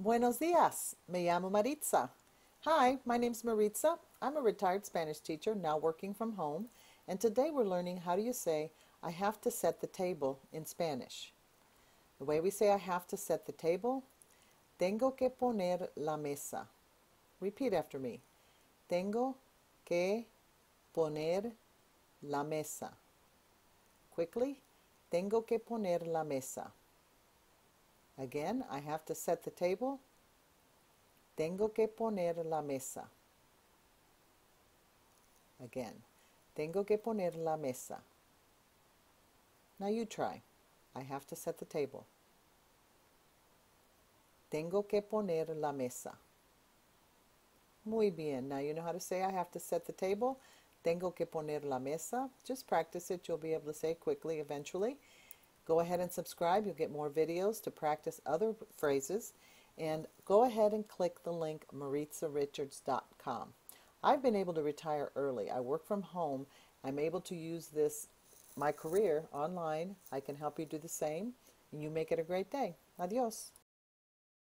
Buenos días, me llamo Maritza. Hi, my name's Maritza. I'm a retired Spanish teacher now working from home, and today we're learning how do you say I have to set the table in Spanish. The way we say I have to set the table, tengo que poner la mesa. Repeat after me. Tengo que poner la mesa. Quickly, tengo que poner la mesa. Again, I have to set the table. Tengo que poner la mesa. Again, tengo que poner la mesa. Now you try. I have to set the table. Tengo que poner la mesa. Muy bien. Now you know how to say I have to set the table. Tengo que poner la mesa. Just practice it. You'll be able to say it quickly eventually. Go ahead and subscribe. You'll get more videos to practice other phrases. And go ahead and click the link maritzarichards.com. I've been able to retire early. I work from home. I'm able to use this, my career, online. I can help you do the same. And you make it a great day. Adios.